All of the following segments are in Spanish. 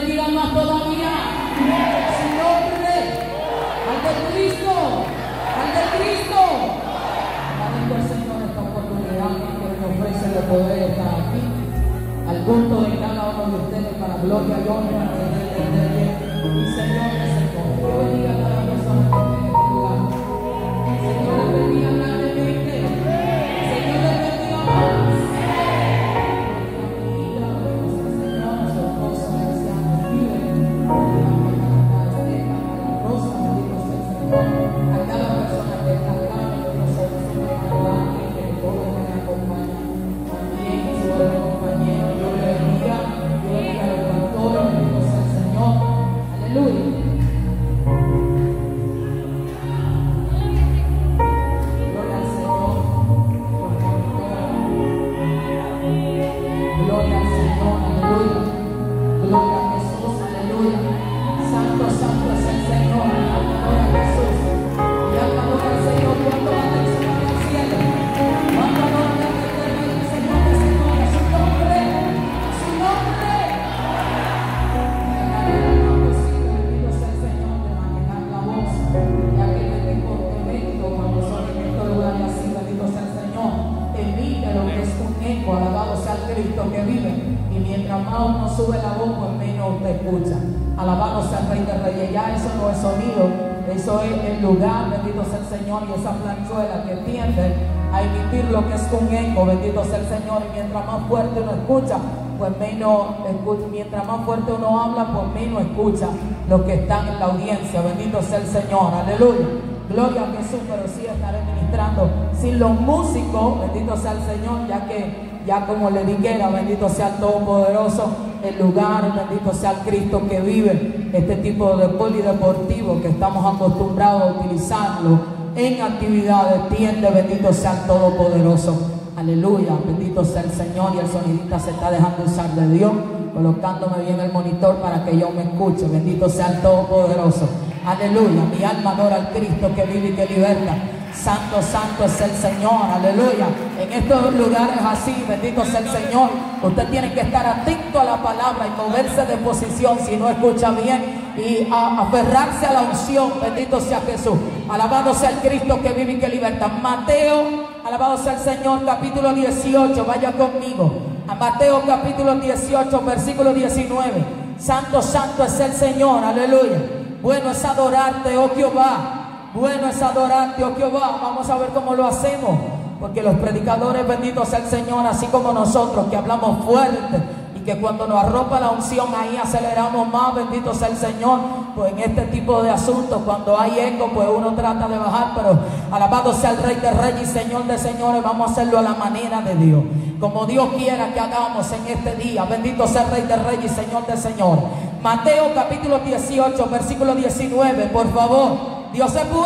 te pidan más todavía. Sin nombre, al de Cristo, al de Cristo. Dando al Señor esta oportunidad que nos ofrece de poder estar aquí, al gusto de cada uno de ustedes, para gloria y honra de mi Señor. Mientras más fuerte uno habla, pues menos escucha los que están en la audiencia. Bendito sea el Señor, aleluya, gloria a Jesús. Pero sí estaré ministrando sin los músicos, bendito sea el Señor, ya que ya como le dijera, bendito sea el Todopoderoso, el lugar, bendito sea el Cristo que vive, este tipo de polideportivo que estamos acostumbrados a utilizarlo en actividades, tiende, bendito sea el Todopoderoso, aleluya, bendito sea el Señor. Y el sonidista se está dejando usar de Dios, colocándome bien el monitor para que yo me escuche. Bendito sea el Todopoderoso, aleluya. Mi alma adora al Cristo que vive y que liberta. Santo, santo es el Señor, aleluya. En estos lugares así, bendito sea el Señor, usted tiene que estar atento a la palabra y moverse de posición si no escucha bien, y aferrarse a la unción. Bendito sea Jesús, alabado sea el Cristo que vive y que liberta. Mateo, alabado sea el Señor, capítulo 18, vaya conmigo a Mateo capítulo 18, versículo 19. Santo, santo es el Señor, aleluya. Bueno es adorarte, oh Jehová. Bueno es adorarte, oh Jehová. Vamos a ver cómo lo hacemos, porque los predicadores, bendito sea el Señor, así como nosotros, que hablamos fuerte y que cuando nos arropa la unción, ahí aceleramos más, bendito sea el Señor. Pues en este tipo de asuntos, cuando hay eco, pues uno trata de bajar, pero alabado sea el Rey de Reyes y Señor de Señores. Vamos a hacerlo a la manera de Dios, como Dios quiera que hagamos en este día. Bendito sea el Rey de Reyes y Señor de Señores. Mateo capítulo 18, versículo 19, por favor. Dios es bueno.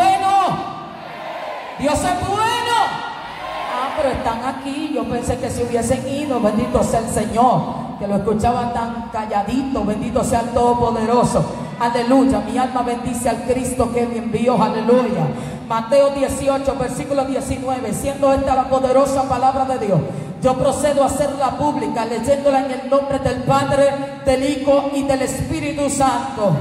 Dios es bueno. Ah, pero están aquí. Yo pensé que se hubiesen ido. Bendito sea el Señor, que lo escuchaba tan calladito. Bendito sea el Todopoderoso, aleluya. Mi alma bendice al Cristo que me envió, aleluya. Mateo 18, versículo 19. Siendo esta la poderosa palabra de Dios, yo procedo a hacerla pública, leyéndola en el nombre del Padre, del Hijo y del Espíritu Santo.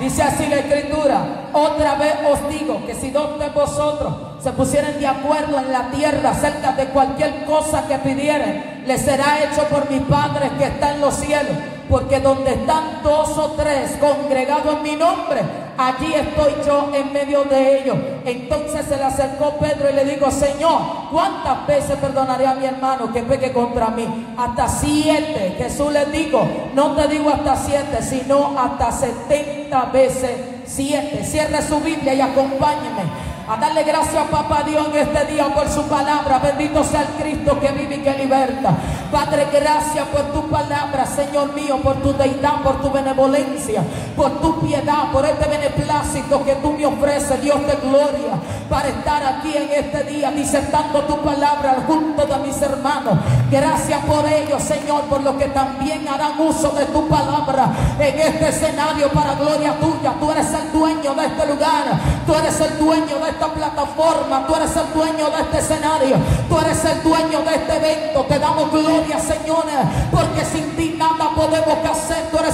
Dice así la Escritura: otra vez os digo que si dos de vosotros se pusieren de acuerdo en la tierra acerca de cualquier cosa que pidieren, les será hecho por mi Padre que está en los cielos. Porque donde están dos o tres congregados en mi nombre, allí estoy yo en medio de ellos. Entonces se le acercó Pedro y le dijo: Señor, ¿cuántas veces perdonaré a mi hermano que peque contra mí? Hasta 7. Jesús le dijo: no te digo hasta 7, sino hasta 70 veces 7. Cierre su Biblia y acompáñeme a darle gracias a Papá Dios en este día por su palabra. Bendito sea el Cristo que vive y que liberta. Padre, gracias por tu palabra, Señor mío, por tu deidad, por tu benevolencia, por tu piedad, por este beneplácito que tú me ofreces, Dios de gloria, para estar aquí en este día disertando tu palabra junto de mis hermanos. Gracias por ello, Señor, por los que también harán uso de tu palabra en este escenario para gloria tuya. Tú eres el dueño de este lugar, tú eres el dueño de esta plataforma, tú eres el dueño de este escenario, tú eres el dueño de este evento. Te damos gloria, Señor, porque sin ti nada podemos hacer. Tú eres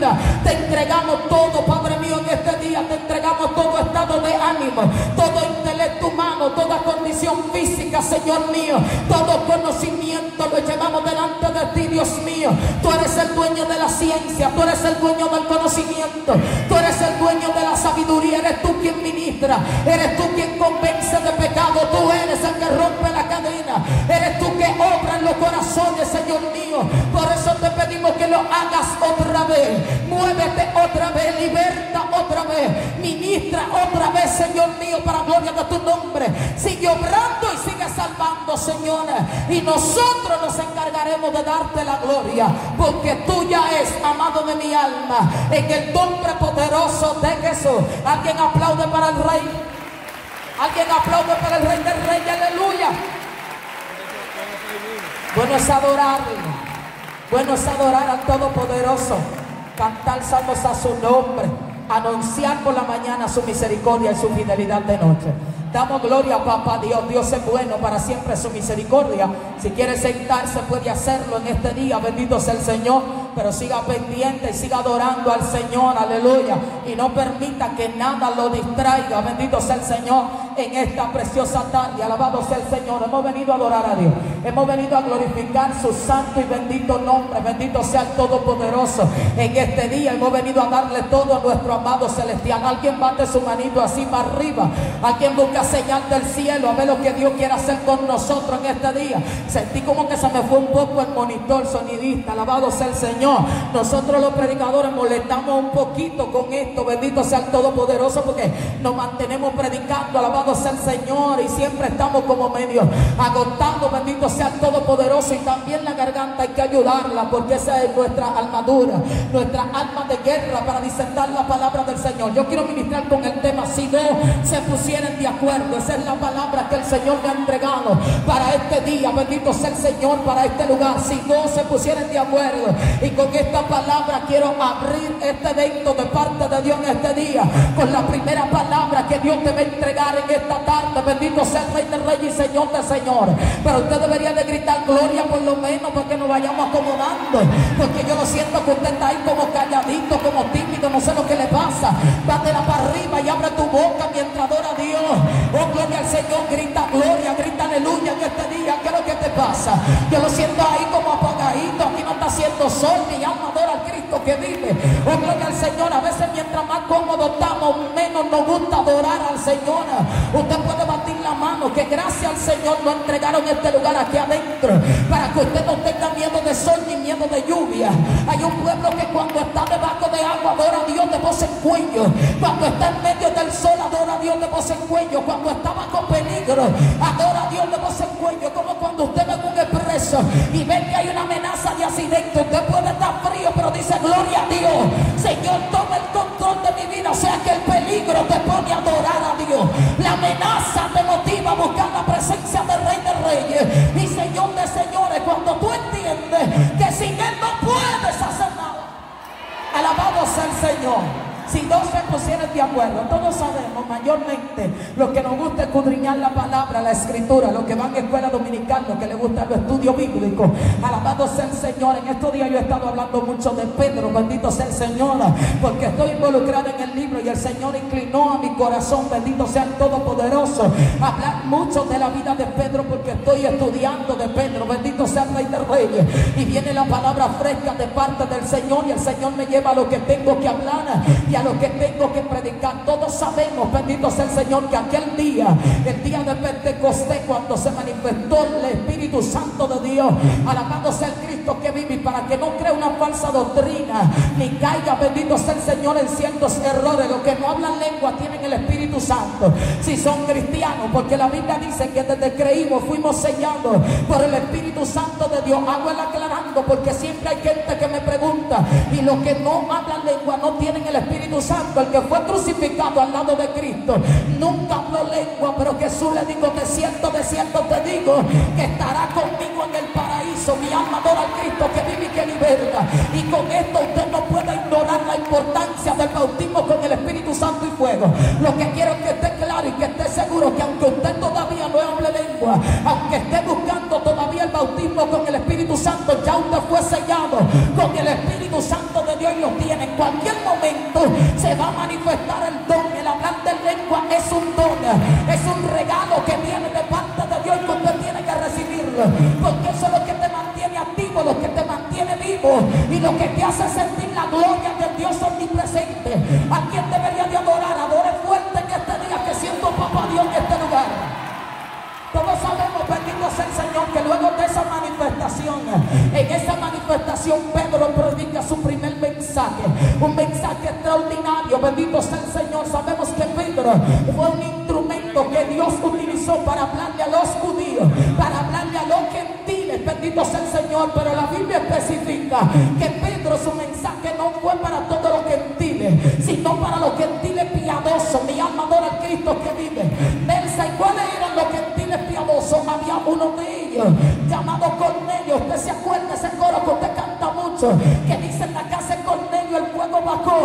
vida. Te entregamos todo, Padre mío, en este día. Te entregamos todo estado de ánimo, todo intelecto humano, toda condición física, Señor mío. Todo conocimiento lo llevamos delante de ti, Dios mío. Tú eres el dueño de la ciencia, tú eres el dueño del conocimiento, tú eres el dueño de la sabiduría. Eres tú quien ministra, eres tú quien convence de pecado, tú eres el que rompe la cadena, eres tú que obra en los corazones, Señor mío. Por eso te pedimos que lo hagas otra vez. Muévete otra vez, liberta otra vez, ministra otra vez, Señor mío, para gloria de tu nombre. Sigue obrando y sigue salvando, Señor, y nosotros nos encargaremos de darte la gloria, porque tuya es, amado de mi alma, en el nombre poderoso de Jesús. Alguien aplaude para el Rey, alguien aplaude para el Rey del Rey, aleluya. Bueno es adorar, bueno es adorar al Todopoderoso, cantar salmos a su nombre, anunciar por la mañana su misericordia y su fidelidad de noche. Damos gloria a Papá Dios. Dios es bueno, para siempre su misericordia. Si quiere sentarse puede hacerlo en este día, bendito sea el Señor, pero siga pendiente y siga adorando al Señor, aleluya, y no permita que nada lo distraiga, bendito sea el Señor, en esta preciosa tarde. Alabado sea el Señor. Hemos venido a adorar a Dios, hemos venido a glorificar su santo y bendito nombre, bendito sea el Todopoderoso. En este día hemos venido a darle todo a nuestro amado celestial. Alguien bate su manito así para arriba, alguien busca señal del cielo, a ver lo que Dios quiere hacer con nosotros en este día. Sentí como que se me fue un poco el monitor sonidista, alabado sea el Señor. Nosotros los predicadores molestamos un poquito con esto, bendito sea el Todopoderoso, porque nos mantenemos predicando, alabado sea el Señor, y siempre estamos como medio agotados, bendito sea el Todopoderoso. Y también la garganta hay que ayudarla, porque esa es nuestra armadura, nuestra alma de guerra, para disertar la palabra del Señor. Yo quiero ministrar con el tema: si no se pusieran de acuerdo. Esa es la palabra que el Señor me ha entregado para este día, bendito sea el Señor, para este lugar. Si no se pusieran de acuerdo. Y con esta palabra quiero abrir este evento de parte de Dios en este día, con la primera palabra que Dios te va a entregar en esta tarde. Bendito sea el Rey de Reyes y Señor de Señores. Pero usted debería de gritar gloria, por lo menos, porque nos vayamos acomodando, porque yo lo siento que usted está ahí como calladito, como tímido, no sé lo que le pasa. Bátela para arriba y abre tu boca mientras adora a Dios. Oh, gloria al Señor, grita gloria, grita aleluya en este día. ¿Qué es lo que te pasa? Yo lo siento ahí como apagadito, aquí no está haciendo sol. Mi alma adora al Cristo que vive. Oh, gloria al Señor. A veces mientras más cómodos estamos, menos nos gusta adorar al Señor. Usted puede batir la mano, que gracias al Señor lo entregaron este lugar aquí adentro, para que usted no tenga miedo de sol ni miedo de lluvia. Hay un pueblo que cuando está debajo de agua adora a Dios de voz en cuello, cuando está en medio del sol adora a Dios de voz en cuello, cuando está bajo peligro adora a Dios de voz en cuello. Como cuando usted ve un expreso y ve que hay una amenaza de accidente, usted puede está frío, pero dice gloria a Dios, Señor, toma el control de mi vida. O sea que el peligro te pone a adorar a Dios, la amenaza te motiva a buscar la presencia del Rey de Reyes y Señor de Señores, cuando tú entiendes que sin Él no puedes hacer nada. Alabado sea el Señor. Si no se pusieran de acuerdo, todos sabemos, mayormente los que nos gusta escudriñar la palabra, la escritura, los que van a escuela dominical, los que les gustan los estudios bíblicos. Alabado sea el Señor. En estos días yo he estado hablando mucho de Pedro, bendito sea el Señor, porque estoy involucrado en el libro y el Señor inclinó a mi corazón, bendito sea el Todopoderoso, hablar mucho de la vida de Pedro, porque estoy estudiando de Pedro, bendito sea el Rey de Reyes. Y viene la palabra fresca de parte del Señor, y el Señor me lleva a lo que tengo que hablar y a lo que tengo que predicar. Todos sabemos, bendito sea el Señor, que aquel día, el día de Pentecostés, cuando se manifestó el Espíritu Santo de Dios, alabado sea el Cristo que vive, para que no crea una falsa doctrina ni caiga, bendito sea el Señor, en ciertos errores. Los que no hablan lengua tienen el Espíritu Santo, si son cristianos, porque la Biblia dice que desde creímos fuimos sellados por el Espíritu Santo de Dios. Hago el aclarando, porque siempre hay gente que me pregunta, y los que no hablan lengua no tienen el Espíritu Santo. El que fue crucificado al lado de Cristo nunca habló lengua, pero Jesús le dijo: de cierto te digo que estará conmigo en el paraíso. Mi alma adora al Cristo que vive y que liberta. Y con esto usted no puede ignorar la importancia del bautismo con el Espíritu Santo y fuego. Lo que quiero es que esté claro y que esté seguro que aunque usted todavía no hable lengua, aunque esté buscando todavía el bautismo con el Espíritu Santo, ya usted fue sellado con el Espíritu Santo de Dios los tiene. En cualquier momento se va a manifestar el don. El hablar de lengua es un don, es un regalo que viene de parte de Dios y que usted tiene que recibirlo, porque eso es lo que te mantiene activo, lo que te mantiene vivo y lo que te hace sentir la gloria de Dios omnipresente. ¿A quién debería de adorar? Adore fuerte en este día, que siento papá Dios en este lugar. Todos sabemos, bendito sea el Señor, que luego de esa manifestación, en esa manifestación Pedro predica su primer mensaje, un mensaje extraordinario, bendito sea el Señor. Sabemos que Pedro fue un instrumento que Dios utilizó para hablarle a los judíos, para hablarle a los gentiles, bendito sea el Señor, pero la Biblia especifica que Pedro, su mensaje no fue para todos los gentiles, sino para los gentiles piadosos. Mi alma adora al Cristo que vive. Versa, ¿y cuáles eran los gentiles piadosos? Había uno de ellos llamado Cornelio. Usted se acuerda ese coro que usted canta mucho, que dice: en la casa de Cornelio el fuego bajó,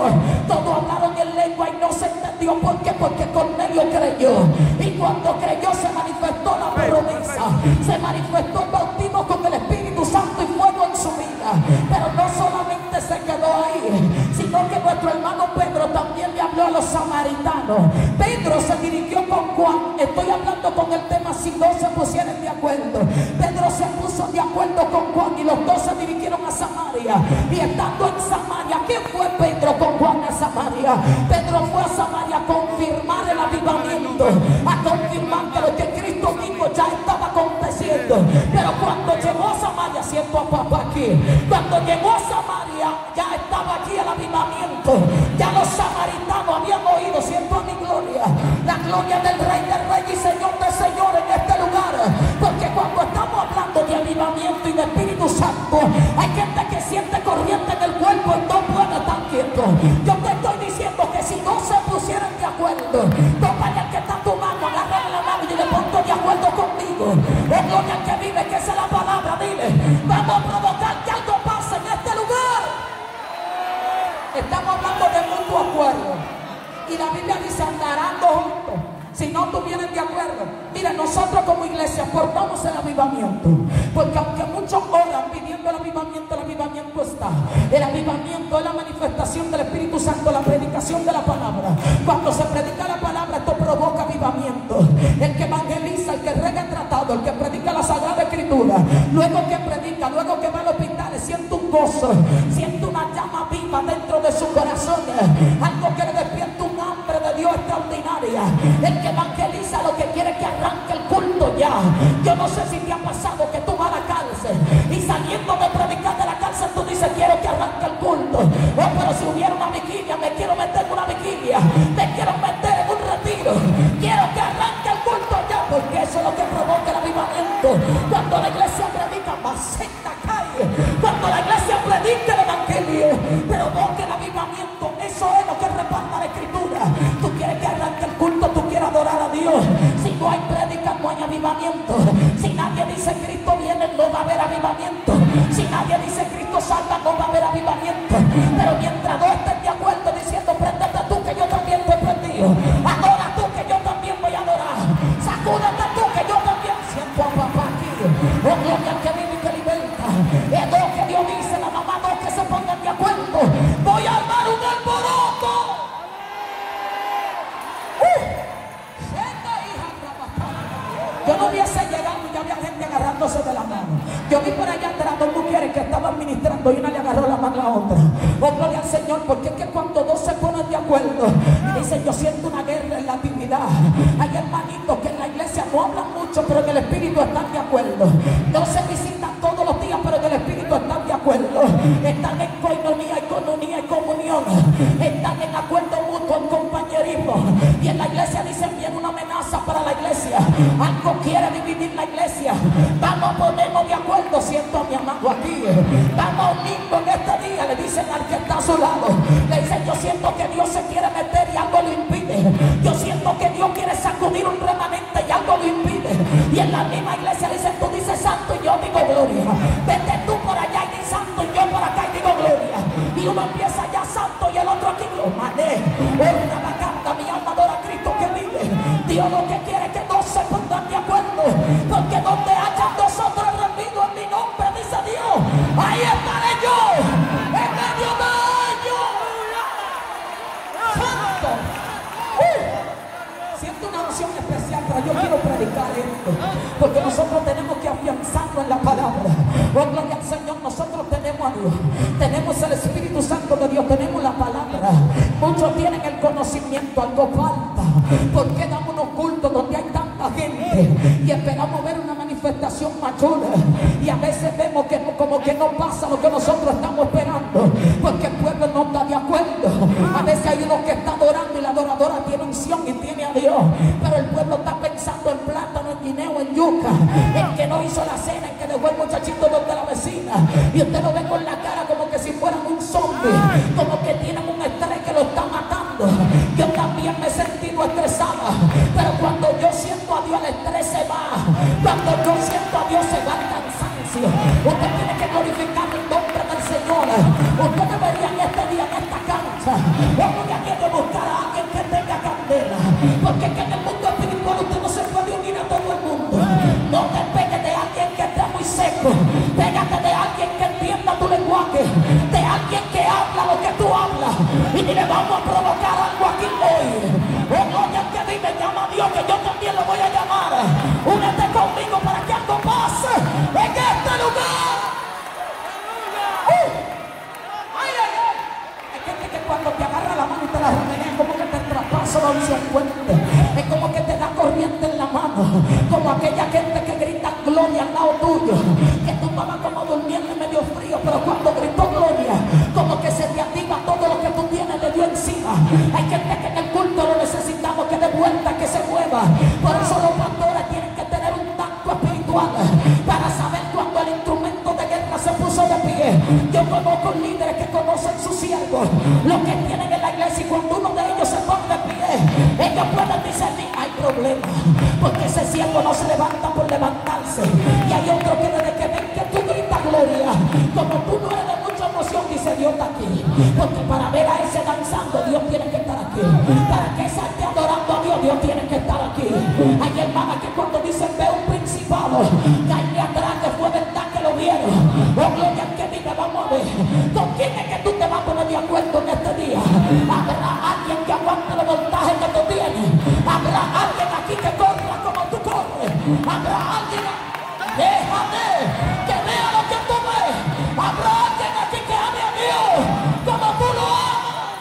todos hablaron en lengua y no se entendió. ¿Por qué? Porque Cornelio creyó, y cuando creyó se manifestó la promesa, se manifestó el bautismo con el Espíritu Santo y fuego en su vida. Pero no solamente se quedó ahí, sino que nuestro hermano Pedro también le habló a los samaritanos. Pedro se dirigió con Juan, estoy hablando con el tema si no se pusieron de acuerdo. Pedro se puso de acuerdo con Juan y los dos se dirigieron a Samaria, y estando en Samaria, ¿quién fue Pedro con Juan a Samaria? Pedro fue a Samaria a confirmar el avivamiento, a confirmar que lo que Cristo dijo ya estaba aconteciendo. Pero cuando llegó a Samaria, siento a papá aquí, cuando llegó a Samaria ya estaba aquí el avivamiento, ya los samaritanos habían oído, siento a mi gloria, la gloria del Rey de Reyes y Señor de Señores en este lugar. Porque cuando estamos hablando de avivamiento y de Espíritu Santo, hay gente que siente corriente en el cuerpo y no puede estar quieto. Yo te estoy diciendo que si no se pusieran de acuerdo, tómale al que está tu mano, agarrale la mano y le pongo de acuerdo contigo. Es gloria al que vive, que esa es la palabra. Dile: vamos a provocar que algo pase en este lugar. Estamos hablando de mutuo acuerdo, y la Biblia dice: andarán dos juntos si no estuvieran de acuerdo. Mira, nosotros como iglesia portamos el avivamiento, porque aunque muchos oran pidiendo el avivamiento está. El avivamiento es la manifestación del Espíritu Santo, la predicación de la palabra. Cuando se predica la palabra, esto provoca avivamiento. El que evangeliza, el que rega el tratado, el que predica la Sagrada Escritura, luego que predica, luego que va al hospital, siente un gozo, siente una llama viva dentro de su corazón, algo que le despierta un hambre de Dios extraordinaria. El que evangeliza lo que quiere que arranque el culto ya. Yo no sé si te ha pasado que tú vas a la cárcel y saliendo de predicar de la cárcel tú dices: quiero que arranque el culto. Oh, pero si hubiera una vigilia, me quiero meter en una vigilia, me quiero meter en un retiro, quiero que arranque el culto ya, porque eso es lo que provoca el avivamiento. Cuando la iglesia predica, maceta cae. Cuando la iglesia predica el evangelio, provoca el avivamiento. Eso es lo que reparta la Escritura. Tú quieres que arranque el culto, tú quieres adorar a Dios. Si no hay prédica, no hay avivamiento. Si nadie dice Cristo viene, no va a haber avivamiento. Si nadie dice Cristo salva, no va a haber avivamiento. Pero mientras no estén de acuerdo diciendo: préndete tú que yo también te he prendido, adora tú que yo también voy a adorar, sacúdate tú que yo también, siento a papá aquí. Oh, gloria al que vive y que liberta. Es lo que Dios dice: la mamá no que se pongan de acuerdo, voy a armar un alboroto. Yo no hubiese llegado y ya había gente agarrándose de la mano. Yo vi por allá atrás dos mujeres que estaban ministrando y una le agarró la mano a la otra. Oh, gloria al Señor, porque es que cuando dos se ponen de acuerdo y dicen: yo siento una guerra en la dignidad. Hay hermanitos que en la iglesia no hablan mucho, pero en el espíritu están de acuerdo. No se visitan todos los días, pero en el espíritu están de acuerdo. Están en coinonía, economía y comunión. Están en acuerdo mutuo, en compañerismo. Y en la iglesia dicen: viene una amenaza para la iglesia, algo quiere dividir la iglesia, vamos a ponernos de acuerdo. Siento a mi amado aquí. Vamos a unirnos en este día. Le dicen al que está a su lado, le dicen: yo siento que Dios se quiere meter y algo lo impide. Yo siento que Dios quiere sacudir un remanente y algo lo impide. Y en la misma iglesia dicen: tú dices santo y yo digo gloria, vete tú por allá y dices santo y yo por acá y digo gloria. Y uno empieza ya santo y el otro aquí lo mané. Es una vacanta. Mi alma adora a Cristo que vive. Dios lo que quiere es que no se pongan de acuerdo, porque donde hayan nosotros reunidos en mi nombre, dice Dios, ahí estaré yo en medio de ellos. nosotros tenemos que afianzarnos en la palabra. Oh, gloria al Señor, nosotros tenemos a Dios, tenemos el Espíritu Santo de Dios, tenemos la palabra. Muchos tienen el conocimiento, algo falta. ¿Por qué damos unos cultos donde hay tanta gente y esperamos ver una manifestación mayor? Y a veces vemos que no, como que no pasa lo que nosotros estamos esperando, porque el pueblo no está de acuerdo. A veces hay uno que está adorando y la adoradora tiene unción y tiene a Dios, pero el pueblo está pensando en plátano, en guineo, en yuca, el que no hizo la cena, el que dejó el muchachito donde la vecina, y usted lo ve con la cara como que si fueran un zombie, como que tienen un estrés que lo está matando. Yo también me he sentido estresada, pero cuando yo siento a Dios el estrés se va, cuando yo siento a Dios se va el cansancio. Usted tiene que glorificar el nombre del Señor. Usted debería en este día, en esta cancha, hoy aquí de buscar a alguien que tenga candela, porque que en el mundo espiritual usted no se puede unir a todo el mundo. No te pegues de alguien que esté muy seco, pégate de alguien que entienda tu lenguaje, de alguien que habla lo que tú hablas, y ni le vamos a provocar algo aquí hoy. Oye, el que vive, llama a Dios, que yo también lo voy a llamar. Únete conmigo para que algo pase en este lugar. Cuando te agarra la mano y te la remenea, es como que te traspasa la unción fuerte, es como que te da corriente en la mano, como aquella gente que grita gloria al lado tuyo, que tú estabas como durmiendo y medio frío, pero cuando gritó gloria, como que se te activa todo lo que tú tienes, le dio encima. Hay gente que en el culto lo necesitamos, que de vuelta, que se mueva. Por eso los pastores tienen que tener un tacto espiritual para saber cuando el instrumento de guerra se puso de pie. Yo conozco líderes que conocen sus siervos, los que tienen en la iglesia, y cuando uno de ellos se pone de pie, ellos pueden discernir, hay problema, porque ese siervo no se levanta por levantarse. Y hay otros que desde que ven que tú gritas gloria, como tú no eres de mucha emoción, dice Dios está aquí, porque para ver a ese danzando, Dios tiene que estar aquí, para que esa esté adorando a Dios, Dios tiene que estar aquí. Hay hermanas que cuando dicen ve un principado, caen atrás, que fue verdad que lo vieron. Oh, gloria al que vive. Vamos a ver, ¿con quién es que tú te vas a poner de acuerdo en este día? Habrá alguien que aguante los voltajes que tú tienes, habrá alguien aquí que corra como tú corres, habrá alguien, déjate que vea lo que tú ves, habrá alguien aquí que ame a Dios como tú lo amas.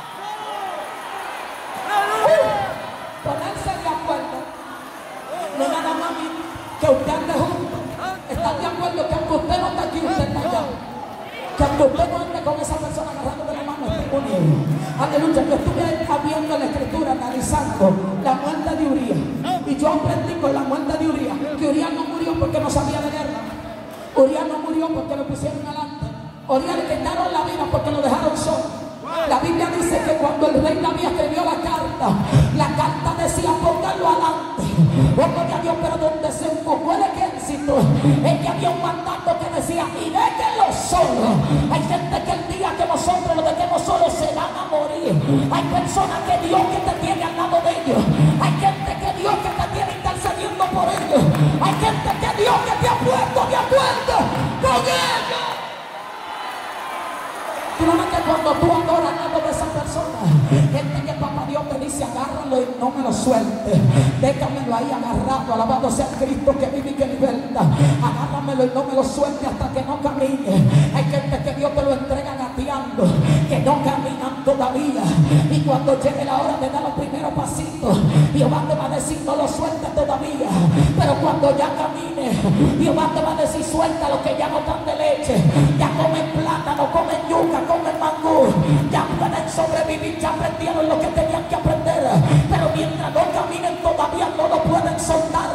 Ponerse de acuerdo no nada más que usted ande junto. Están de acuerdo que aunque usted no está aquí, usted está allá. Que aunque usted no ande con esa persona agarrando de la mano, esté con él. Aleluya. Yo estuve viendo la escritura, analizando la muerte de Uría, y yo aprendí con la muerte de Uría que Uría no murió porque no sabía de guerra. Uría no murió porque lo pusieron adelante. Uría le quitaron la vida porque lo dejaron solo. La Biblia dice que cuando el rey David escribió la carta decía póngalo adelante. Oh, gloria a Dios, pero donde se enfocó el ejército es que había un mandato que decía y déjenlo solo. Hay gente que el día que nosotros lo dejemos solo se van a morir. Hay personas que Dios que te tiene al lado de ellos, hay gente que Dios que te tiene intercediendo por ellos, hay gente que Dios que te ha puesto de acuerdo con ellos. Solamente cuando tú adoras al lado de esa persona, gente que papá Dios te dice agárralo y no me lo suelte, déjamelo ahí agarrado, alabado sea Cristo que vive y que liberta, agárramelo y no me lo suelte hasta que no camine. Hay gente que Dios te lo entrega gateando, que no caminan todavía, y cuando llegue la hora de dar los primeros pasitos, Jehová te va a decir no lo suelta todavía, pero cuando ya camine, Jehová te va a decir suelta lo que ya no están de leche, ya comen plátano, comen yuca, comen mangú, ya pueden sobrevivir, ya aprendieron lo que tenían que aprender, pero mientras no caminen todavía no lo pueden soltar,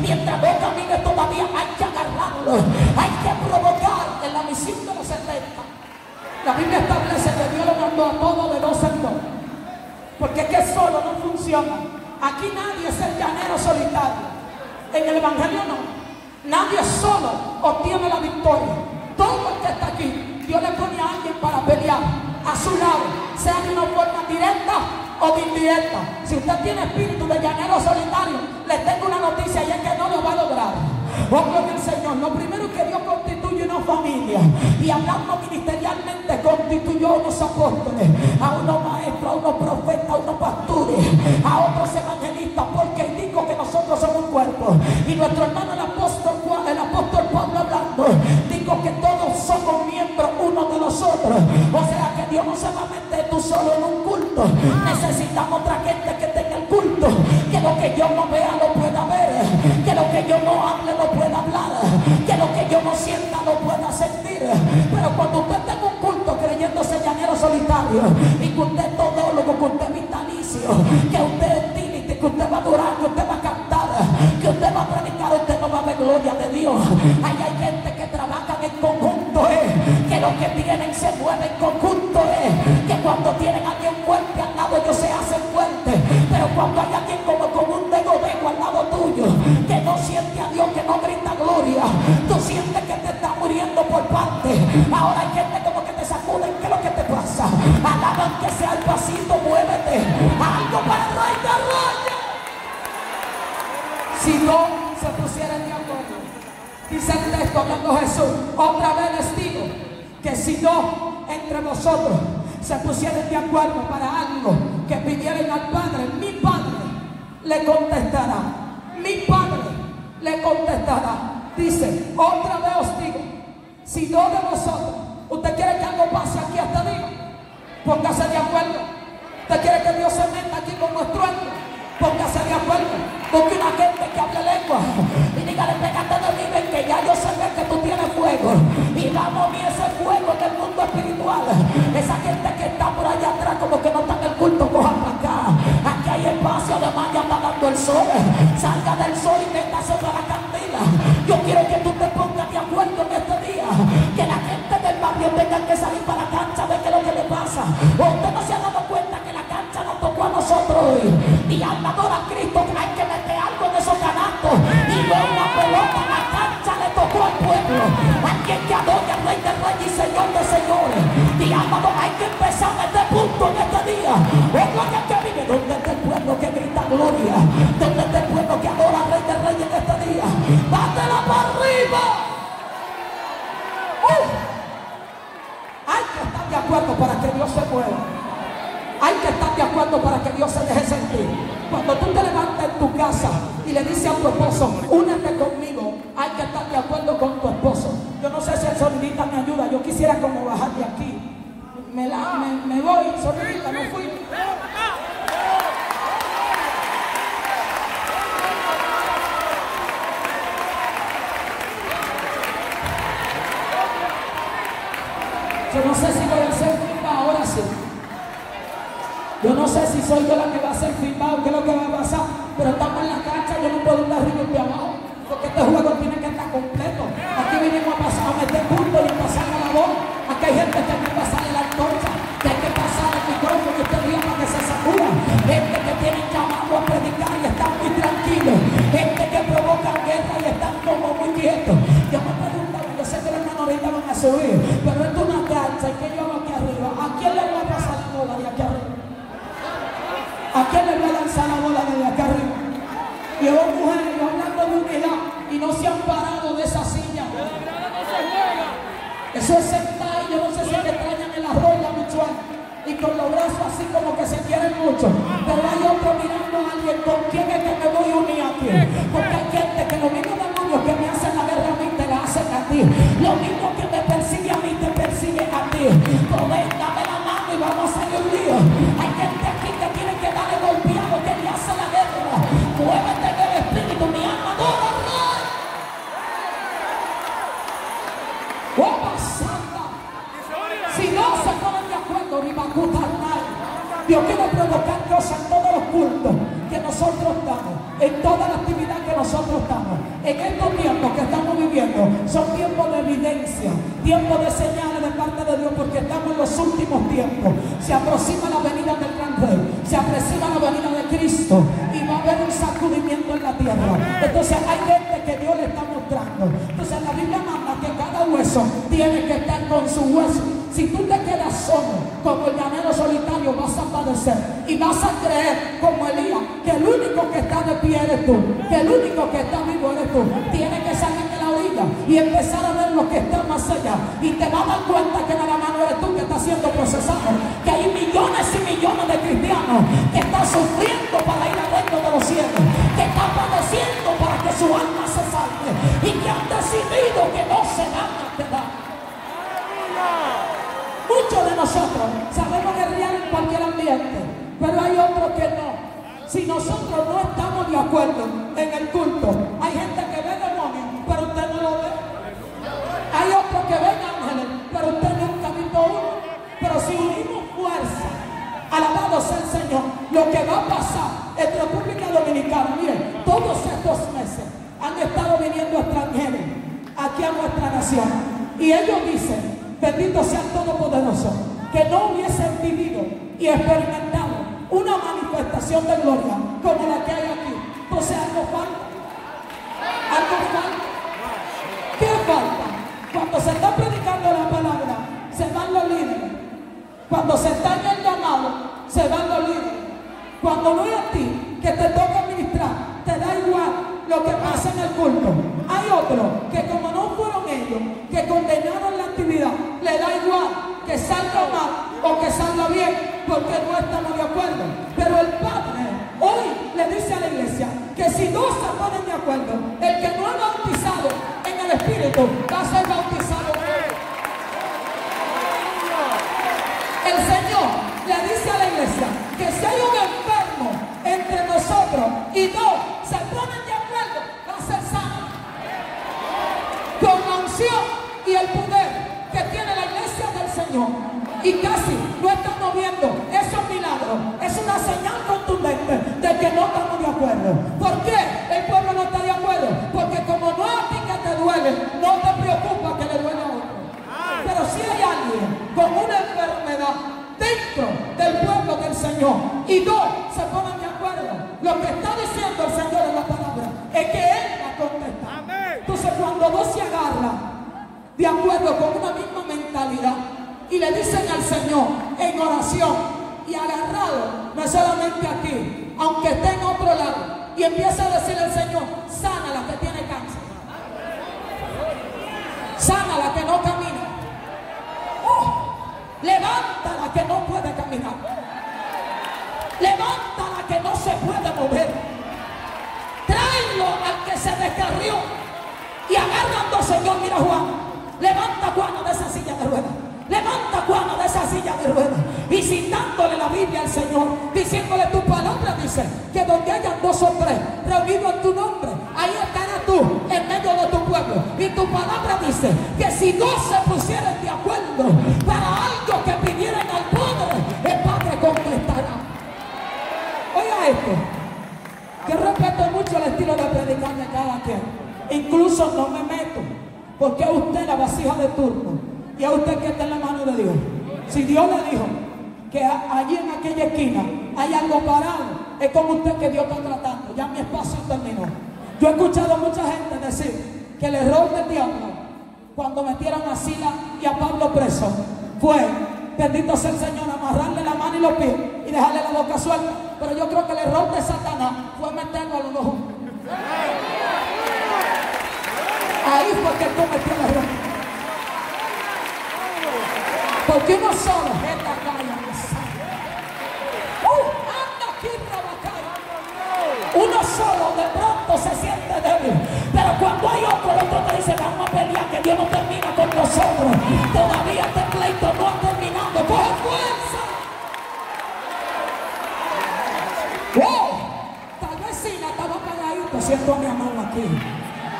mientras no caminen todavía hay que agarrarlo, hay que provocar. En la misión de los 70, la Biblia establece que Dios lo mandó a todos de dos en dos, porque es que solo no funciona. Aquí nadie es el llanero solitario, en el evangelio no, nadie solo obtiene la victoria. Todo el que está aquí Dios le pone a alguien para pelear a su lado, sea de una forma directa o indirecta. Si usted tiene espíritu de llanero solitario, le tengo una noticia, y es que no lo va a lograr. Oh, gloria al Señor. Lo primero es que Dios constituye una familia, y hablando ministerialmente constituyó a unos apóstoles, a unos maestros, a unos profetas, a unos pastores, a otros evangelistas, porque dijo que nosotros somos un cuerpo, y nuestro hermano el apóstol no solamente tú solo en un culto. Necesitamos otra gente que tenga el culto, que lo que yo no vea lo pueda ver, que lo que yo no hable lo pueda hablar, que lo que yo no sienta lo pueda sentir. Pero cuando usted está en un culto creyéndose llanero solitario, y que usted es todólogo, que usted es vitalicio, que usted es tímite, que usted va a adorar, que usted va a cantar, que usted va a predicar, usted no va a ver gloria de Dios. Ahí hay gente que trabaja en conjunto, que lo que tienen se mueve en conjunto, que cuando tienen a alguien fuerte al lado ellos se hacen fuertes. Pero cuando hay alguien como un degodeco al lado tuyo, que no siente a Dios, que no grita gloria, tú sientes que te está muriendo por parte. Ahora hay gente como que te sacuden, ¿qué es lo que te pasa? Alaban que sea el pasito, muévete, algo para el Rey de Reyes. Si no se pusiera en mi acuerdo, dice el texto hablando Jesús, otra vez les digo que si no entre vosotros se pusieran de acuerdo para algo que pidieran al Padre, mi Padre le contestará, mi Padre le contestará. Dice, otra vez os digo, si no de vosotros, usted quiere que algo pase aquí hasta Dios, póngase de acuerdo. Usted quiere que Dios se meta aquí con nuestro ánimo, póngase de acuerdo. Porque una gente que hable lengua y dígale, pégate de mí, ven que ya yo sé que tú tienes fuego, y vamos a mí ese fuego en el mundo espiritual. Esa gente que está por allá atrás como que no está en el culto, coja para acá, aquí hay espacio, además ya está dando el sol, salga del sol y venga sobre la candela. Yo quiero que tú te pongas de acuerdo en este día, que la gente del barrio tenga que salir para la cancha, ver qué es lo que le pasa. O usted no se ha dado cuenta que la cancha nos tocó a nosotros hoy, y al adorar a Cristo hay que meter algo en esos canastos, y no una pelota. La cancha le tocó al pueblo, alguien que adore al Rey de Reyes y Señor de Señores. Diámano, hay que empezar desde punto en este día. Es gloria que vive, donde está el pueblo que grita gloria, donde está el pueblo que adora al Rey de Reyes en este día. ¡Bátela para arriba! Hay que estar de acuerdo para que Dios se mueva. Hay que estar de acuerdo para que Dios se deje sentir. Cuando tú te levantas en tu casa y le dices a tu esposo, únete conmigo, hay que estar de acuerdo con tu esposo. Yo no sé si el sonidita me ayuda, yo quisiera como bajar de aquí. Me voy, sonidita, no fui. Yo no sé si voy a hacer firma ahora sí. Yo no sé si soy yo la que va a ser firmado o qué es lo que va a pasar, pero estamos en la cancha, yo no puedo ir de arriba y de abajo, porque este juego tiene que estar completo. Aquí vinimos a meter puntos y a pasar a la voz. Aquí hay gente que hay que pasarle la antorcha, que hay que pasar el micrófono que usted ríe para que se sacuda. Gente que tiene llamado a predicar y están muy tranquilos. Gente que provoca guerra y están como muy quietos. Yo me pregunto, yo sé que los menoritas van a subir, pero esto es una cancha y que yo hago aquí arriba. ¿A quién le va a pasar la bola de aquí arriba? ¿A quién le va a lanzar la bola de aquí arriba? Y dos mujeres hablando de unidad y no se han parado de esa silla. Eso es sentar, yo no sé si le extrañan el arroz y la michoacán, y con los brazos así como que se quieren mucho. Pero hay otro mirando a alguien, ¿con quién es que me voy a unir aquí? Porque hay gente que lo mismo demonios que me hacen la guerra a mí, te la hacen a ti. Lo mismo que me persigue a mí, te persigue a ti. Joder, dame la mano y vamos a salir un lío. Hay gente aquí que tiene que darle golpeado, que le hace la guerra. Muévete en el espíritu, mi alma adora al Rey. ¡Oh, santa! Si no se ponen de acuerdo, ni va a gustar nadie. Dios quiere provocar cosas en todos los cultos que nosotros damos, en toda la actividad que nosotros damos. En estos tiempos que estamos viviendo, son tiempos de evidencia, tiempos de señales de parte de Dios, porque estamos en los últimos tiempos. Se aproxima la venida del Gran Rey, se aproxima la venida de Cristo, y va a haber un sacudimiento en la tierra. Entonces hay gente que Dios le está mostrando. Entonces la Biblia manda que cada hueso tiene que estar con su hueso. Si tú te quedas solo como el llanero solitario, vas a padecer y vas a creer como Elías, que el único que está de pie eres tú, que el único que está vivo eres tú. Tienes que salir de la orilla y empezar a ver lo que está más allá, y te vas a dar cuenta que nada más no eres tú que estás siendo procesado, que hay millones y millones de cristianos que están sufriendo para ir al reino de los cielos, que están padeciendo para que su alma se salve, y que han decidido que no se van a quedar. Muchos de nosotros pero hay otros que no. Si nosotros no estamos de acuerdo en el culto, hay gente que ve demonios, pero usted no lo ve. Hay otros que ven ángeles, pero usted nunca ha visto uno. Pero si unimos fuerza, alabado sea el Señor, lo que va a pasar en República Dominicana, miren, todos estos meses han estado viniendo extranjeros aquí a nuestra nación, y ellos dicen, bendito sea el Todopoderoso, que no hubiesen vivido y experimentado una manifestación de gloria como la que hay aquí. Entonces algo falta. ¿Algo falta? ¿Qué falta? Cuando se está predicando la palabra, se van los líderes. Cuando se está en el llamado, se van los líderes. Cuando no es a ti que te toca ministrar, te da igual lo que pasa en el culto. Hay otros que como no fueron ellos que condenaron la actividad, le da igual que salga mal o que salga bien, porque no estamos de acuerdo. Pero el Padre hoy le dice a la iglesia que si no se ponen de acuerdo, el que no es bautizado en el Espíritu va a ser bautizado. El Señor le dice a la iglesia que si hay un enfermo entre nosotros y dos se ponen de acuerdo, va a ser sano. Con la unción y el poder que tiene la iglesia del Señor. Y casi no estamos viendo esos milagros. Es una señal contundente de que no estamos de acuerdo. ¿Por qué el pueblo no está de acuerdo? Porque como no es a ti que te duele, no te preocupa que le duele a otro. Pero si hay alguien con una enfermedad dentro del pueblo del Señor y dos se ponen de acuerdo, lo que está diciendo el Señor en la palabra es que Él la contesta. Entonces cuando dos se agarran de acuerdo con una misma mentalidad y le dicen al Señor en oración y agarrado, no es solamente aquí, aunque esté en otro lado, y empieza a decirle al Señor, sana a la que tiene cáncer, sana a la que no camina, levanta a la que no puede caminar, levanta a la que no se puede mover, tráelo al que se descarrió, y agarrando, Señor, mira Juan, levanta a Juan de esa silla de ruedas. Levanta a Juan de esa silla de ruedas. Y citándole la Biblia al Señor, diciéndole tu palabra, dice que donde hayan dos o tres reunidos en tu nombre, ahí estarás tú en medio de tu pueblo. Y tu palabra dice que si no se pusieran de acuerdo para algo que pidieran al Padre, el Padre contestará. Oiga esto, que respeto mucho el estilo de predicar de cada quien. Incluso no me meto. Porque a usted la vasija de turno y a usted que está en la mano de Dios. Si Dios le dijo que allí en aquella esquina hay algo parado, es con usted que Dios está tratando. Ya mi espacio terminó. Yo he escuchado a mucha gente decir que el error del diablo cuando metieron a Sila y a Pablo preso fue, bendito sea el Señor, amarrarle la mano y los pies y dejarle la boca suelta. Pero yo creo que el error de Satanás fue meterlo a los dos juntos. Ahí fue que cometió el error. Porque uno solo gente acá y anda aquí trabajando. Uno solo de pronto se siente débil. Pero cuando hay otro, el otro te dice, vamos a pelear que Dios no termina con nosotros. Todavía este pleito no ha terminado. ¡Coge fuerza! ¡Wow! Tal vez sí la estaba pagadito, siento mi amado aquí.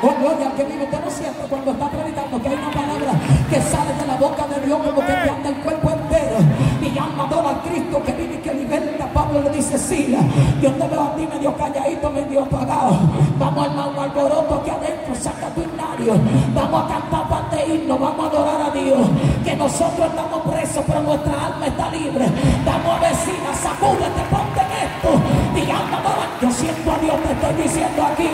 Oh, gloria al que vive. Usted no siente cuando está predicando que hay una palabra que sale de la boca de Dios como que anda el cuerpo entero. Y llama todo a Cristo que vive y que liberta. Pablo le dice, Sila, yo te veo a ti medio calladito, medio apagado. Vamos al mal alboroto que adentro, saca tu himnario. Vamos a cantar panteísmo, vamos a adorar a Dios. Que nosotros estamos presos, pero nuestra alma está libre. Vamos a vecina, sacúdete, ponte en esto. Digamos, yo siento a Dios, te estoy diciendo aquí,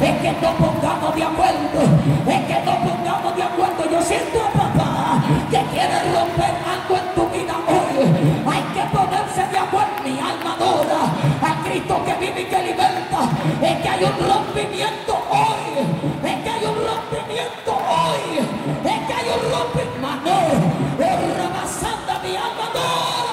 es que no pongamos de acuerdo, es que no pongamos de acuerdo. Yo siento a papá que quiere romper algo en tu vida hoy. Hay que ponerse de acuerdo, mi alma adora a Cristo que vive y que liberta. Es que hay un rompimiento hoy, es que hay un rompimiento hoy, es que hay un rompimiento hoy. Rebasando mi alma adora.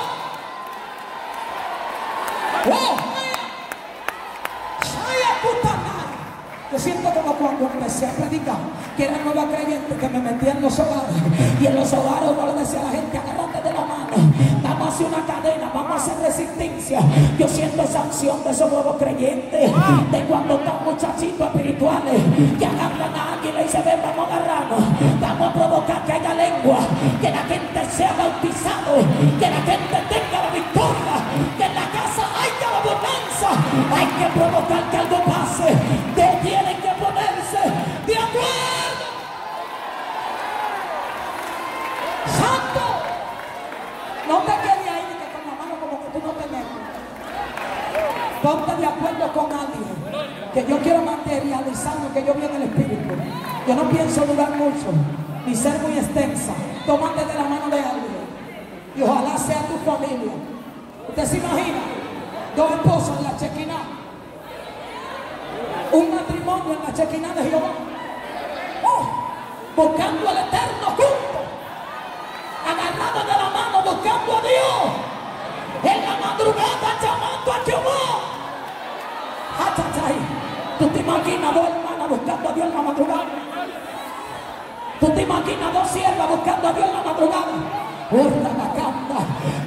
Yo siento como cuando empecé a predicar, que era nueva creyente, que me metía en los hogares. Y en los hogares uno le decía a la gente, agárrate de la mano, vamos a hacer una cadena, vamos a sin resistencia. Yo siento esa acción de esos nuevos creyentes, de cuando están muchachitos espirituales que agarran a alguien y le dicen: ven, vamos a agarrarnos, vamos a provocar que haya lengua, que la gente sea bautizado, que la gente tenga la victoria, que en la casa haya la bonanza. Hay que provocar que algo pase. Te tienen que ponerse de acuerdo. ¡Santo! No te quedes ahí que con la mano como que tú no tenemos. Ponte de acuerdo con alguien. Que yo quiero materializar lo que yo vi en el Espíritu. Yo no pienso durar mucho ni ser muy extensa. Tómate de la mano de alguien y ojalá sea tu familia. ¿Usted se imagina? Dos esposos en la Chequina, un matrimonio en la Chequina de Jehová, buscando al Eterno juntos, agarrados de la mano, buscando a Dios, en la madrugada llamando a Jehová. Tú te imaginas dos hermanas buscando a Dios en la madrugada. Tú te imaginas dos siervas buscando a Dios en la madrugada.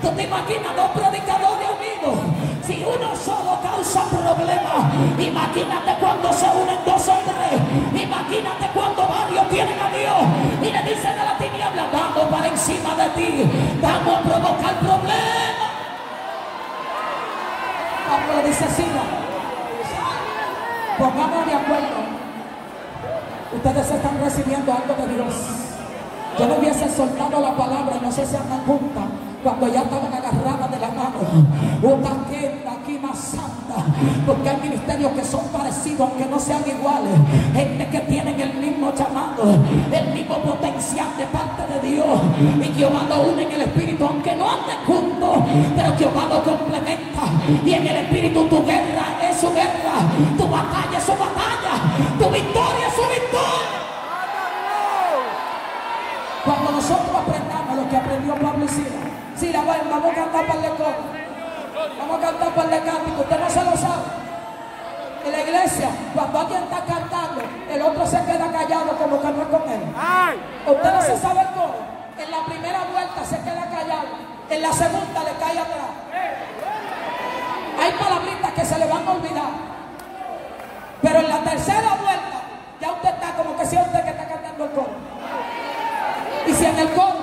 Tú te imaginas dos predicadores unidos. Si uno solo causa problemas, imagínate cuando se unen dos o tres. Imagínate cuando varios tienen a Dios y le dicen a la tiniebla: vamos para encima de ti, vamos a provocar problemas. Pablo dice así: pongamos de acuerdo. Ustedes están recibiendo algo de Dios. Yo no hubiese soltado la palabra y no sé si andan juntas cuando ya estaban agarradas de la mano. Una tienda aquí más santa, porque hay ministerios que son parecidos aunque no sean iguales, gente que tienen el mismo llamado, el mismo potencial de parte de Dios, y Jehová lo une en el Espíritu aunque no anden juntos, pero Jehová lo complementa, y en el Espíritu tu guerra es su guerra, tu batalla es su batalla, tu victoria es su victoria. Cuando nosotros aprendamos lo que aprendió Pablo y Sila, vamos a cantar para el lector, vamos a cantar para el cántico, usted no se lo sabe. En la iglesia, cuando alguien está cantando, el otro se queda callado como que no es con él. Usted no se sabe el coro. En la primera vuelta se queda callado, en la segunda le cae atrás. Hay palabritas que se le van a olvidar, pero en la tercera vuelta ya usted está como que sea usted que está cantando el coro. Y si en el coro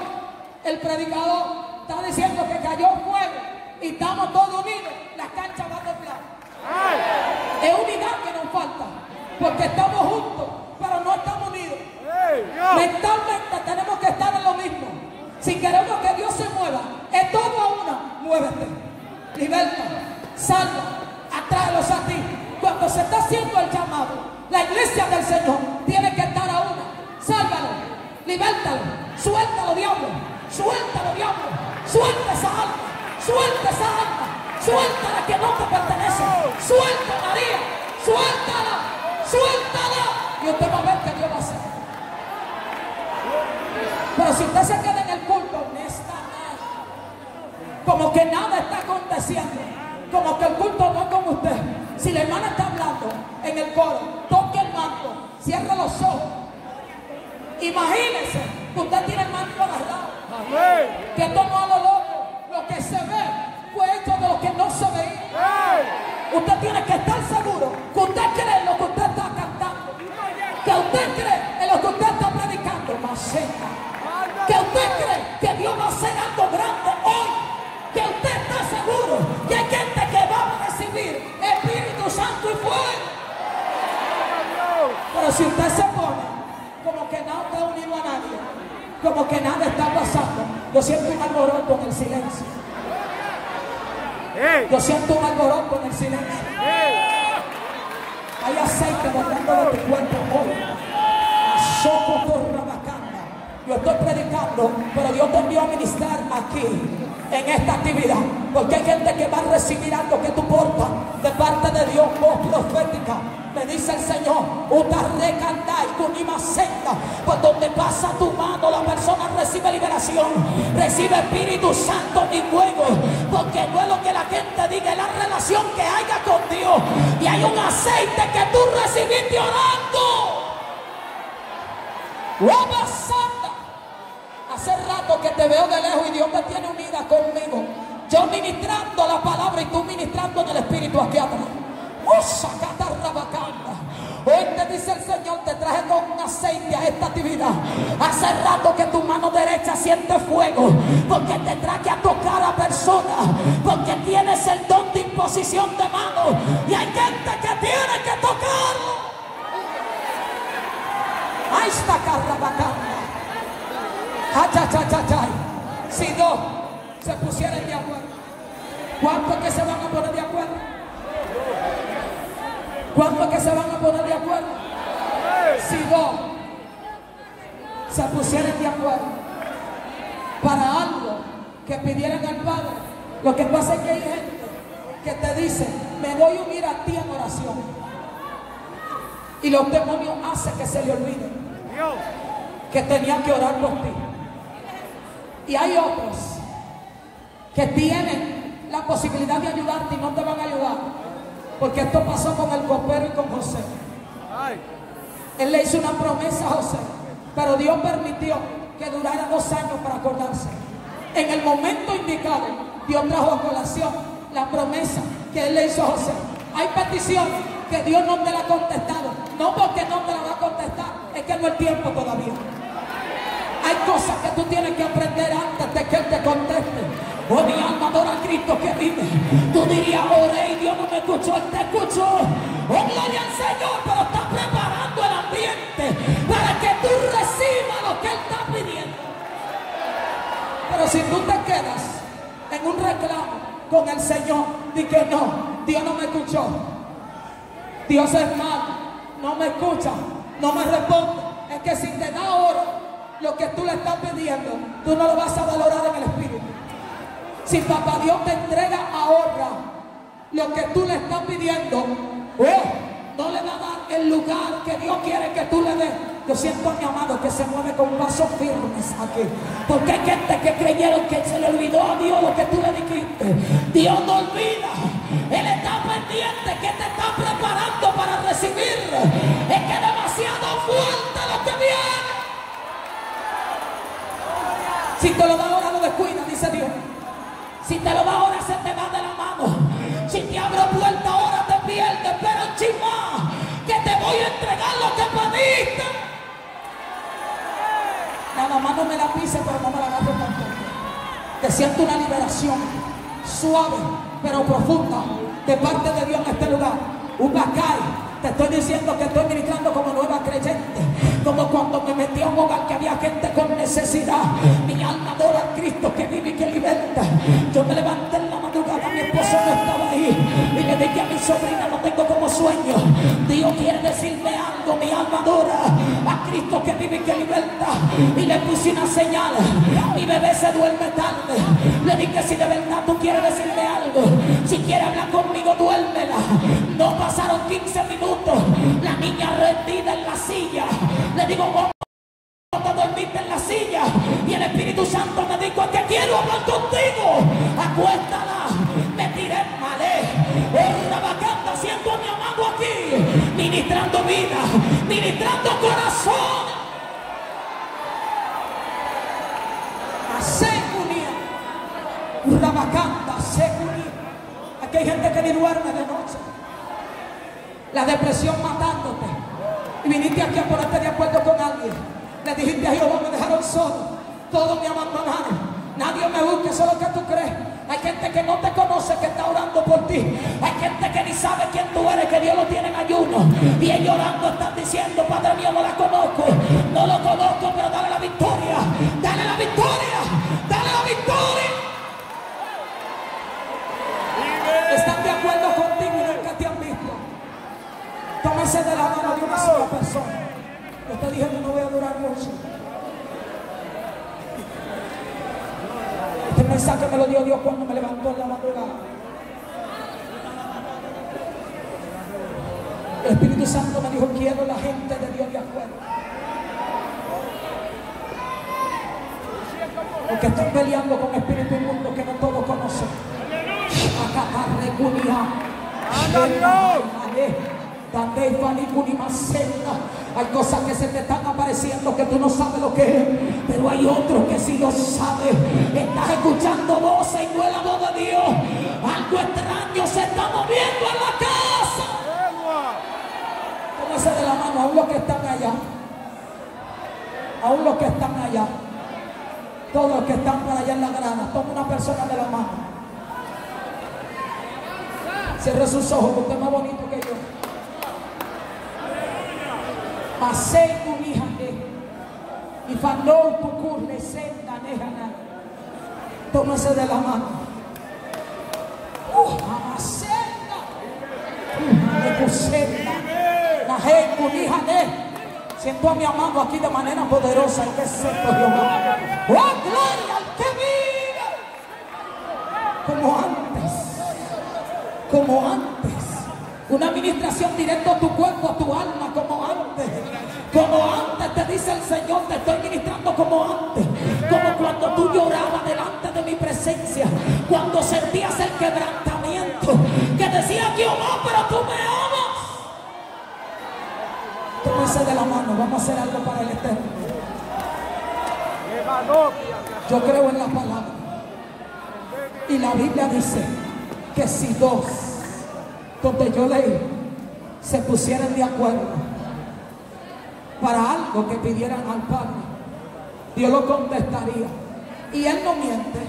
el predicador está diciendo que cayó fuego y estamos todos unidos, la cancha va a temblar. Es unidad que nos falta, porque estamos juntos, pero no estamos unidos. Mentalmente tenemos que estar en lo mismo. Si queremos que Dios se mueva, es todo a una. Muévete, liberta, salva, atráelos a ti. Cuando se está haciendo el llamado, la iglesia del Señor tiene que estar a una. Sálvalo, libértalo, suéltalo, diablo, suéltalo, diablo. Suelta esa alma, suelta esa alma, suelta la que no te pertenece, suelta María, suéltala, suéltala, y usted va a ver qué Dios va a hacer. Pero si usted se queda en el culto, no está nada, como que nada está aconteciendo, como que el culto no es con usted. Si la hermana está hablando en el coro, toque el manto, cierre los ojos. Imagínese que usted tiene el manto agarrado. Que esto no a lo loco, lo que se ve fue hecho de lo que no se veía. Usted tiene que estar seguro que usted cree en lo que usted está cantando, que usted cree en lo que usted está predicando, maceta, que usted cree que Dios va a hacer algo grande hoy, que usted está seguro que hay gente que va a recibir Espíritu Santo y fuego. Pero si usted se pone como que no está unido a nadie, como que nada está pasando, yo siento un alboroto en el silencio. Yo siento un alboroto en el silencio. Hay aceite botando de tu cuerpo hoy. Yo estoy predicando, pero Dios te envió a ministrar aquí, en esta actividad, porque hay gente que va a recibir algo que tú portas de parte de Dios, voz profética. Me dice el Señor: por donde pasa tu mano la persona recibe liberación, recibe Espíritu Santo y fuego, porque no es lo que la gente diga, es la relación que haya con Dios, y hay un aceite que tú recibiste orando. Hace rato que te veo de lejos y Dios te tiene unida conmigo. yo ministrando la palabra y tú ministrando en el espíritu aquí atrás. Hoy te dice el Señor, te traje con aceite a esta actividad. Hace rato que tu mano derecha siente fuego, porque te traje a tocar a personas, porque tienes el don de imposición de manos, y hay gente que tiene que tocarlo. Ahí está carrabacana. Si dos se pusieran de acuerdo, ¿cuántos que se van a poner de acuerdo? ¿Cuántos que se van a poner de acuerdo? Si dos se pusieran de acuerdo para algo que pidieran al Padre, lo que pasa es que hay gente que te dice, me voy a unir a ti en oración, y los demonios hacen que se le olvide que tenían que orar por ti. Y hay otros que tienen la posibilidad de ayudarte y no te van a ayudar. Porque esto pasó con el copero y con José. Él le hizo una promesa a José, pero Dios permitió que durara 2 años para acordarse. En el momento indicado, Dios trajo a colación la promesa que él le hizo a José. Hay peticiones que Dios no te la ha contestado, no porque no te la va a contestar, es que no es tiempo todavía. Hay cosas que tú tienes que aprender antes de que Él te conteste. Oh, mi alma adora a Cristo que vive. Tú dirías, oré y Dios no me escuchó. Él te escuchó. Oh, gloria al Señor, pero está preparando el ambiente para que tú recibas lo que Él está pidiendo. Pero si tú te quedas en un reclamo con el Señor, di que no, Dios no me escuchó, Dios es malo, no me escucha, no me responde. Es que si te da oro, lo que tú le estás pidiendo, tú no lo vas a valorar en el Espíritu. Si papá Dios te entrega ahora lo que tú le estás pidiendo, no le va a dar el lugar que Dios quiere que tú le des. Yo siento a mi amado que se mueve con pasos firmes aquí, porque hay gente que creyeron que se le olvidó a Dios lo que tú le dijiste. Dios no olvida. Él está pendiente, que te está preparando para recibir. Es que demasiado fuerte lo que viene. Si te lo da ahora, no descuida, dice Dios. Si te lo va ahora, se te va de la mano. Si te abro puerta ahora, te pierdes. Pero chimá, que te voy a entregar lo que pediste. La mamá no me la pise, pero no me la agarro tampoco. Te siento una liberación suave, pero profunda, de parte de Dios en este lugar. Ubacay, te estoy diciendo que estoy ministrando como nueva creyente. Como cuando me metí a un hogar que había gente con necesidad. Mi alma adora a Cristo que vive y que liberta. Yo me levanté en la madrugada, mi esposo no estaba ahí, y le dije a mi sobrina, lo tengo como sueño. Dios quiere decirme algo, mi alma adora a Cristo que vive y que liberta. Y le puse una señal, mi bebé se duerme tarde. Le dije, si de verdad tú quieres decirme algo, si quieres hablar conmigo, duérmela. No pasaron 15 minutos, la niña rendida en la silla. Le digo, ¿cómo te dormiste en la silla? Y el Espíritu Santo me dijo, es que quiero hablar contigo. Acuéstala. Me tiré en malé. Es una vacanta, siento a mi amado aquí, ministrando vida, ministrando corazón. Hace una vacanta, se unir. Aquí hay gente que ni duerme de noche. La depresión matándote. Y viniste aquí a ponerte de acuerdo con alguien. Le dijiste a Jehová, me dejaron solo, todos me abandonaron, nadie me busca, eso es lo que tú crees. Hay gente que no te conoce que está orando por ti. Hay gente que ni sabe quién tú eres, que Dios lo tiene en ayuno. Y ellos orando están diciendo, Padre mío, no la conozco, no lo conozco, pero dale la victoria, dale la victoria, dale la victoria. Están de acuerdo contigo y nunca te han visto. Tómese de la mano de una sola persona. Yo te dije que no voy a durar mucho. Este mensaje me lo dio Dios cuando me levantó en la madrugada. El Espíritu Santo me dijo, quiero la gente de Dios de afuera. Porque estoy peleando con espíritu inmundo que no todos conocen. Acá, ¡aleluya! Donde hay panicunima celda, Hay cosas que se te están apareciendo que tú no sabes lo que es, pero hay otros que sí lo saben. Estás escuchando voces y no es la voz de Dios. Algo extraño se está moviendo en la casa. Tómese de la mano, aún los que están allá, aún los que están allá, todos los que están por allá en la grana. Toma una persona de la mano, cierre sus ojos, que usted es más bonito que yo. Masei unihane, ifanou pukur lesenda nehana. Tómese de la mano. Amasenda, nekusenda, nahei unihane. Siento a mi amado aquí de manera poderosa. Y que siento, Jehová. ¡Oh, gloria al que vive! Como antes. Como antes. Una administración directa a tu cuerpo, a tu alma. Como antes. Como antes, te dice el Señor. Te estoy ministrando como antes. Como cuando tú llorabas delante de mi presencia. Cuando sentías el quebrantamiento. Que decía, Jehová, pero tú me amas. Tómese de la mano, vamos a hacer algo para el Eterno. Yo creo en la palabra. Y la Biblia dice que si dos, donde yo leí, se pusieran de acuerdo para algo que pidieran al Padre, Dios lo contestaría. Y Él no miente.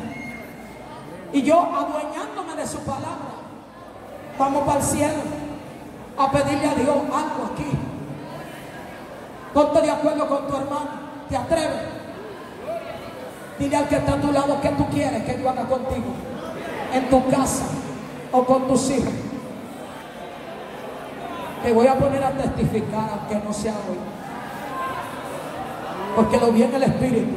Y yo, adueñándome de su palabra, vamos para el cielo a pedirle a Dios algo aquí. Ponte de acuerdo con tu hermano. ¿Te atreves? Dile al que está a tu lado que tú quieres que yo haga contigo, en tu casa o con tus hijos. Te voy a poner a testificar, aunque no sea hoy, porque lo vi en el Espíritu.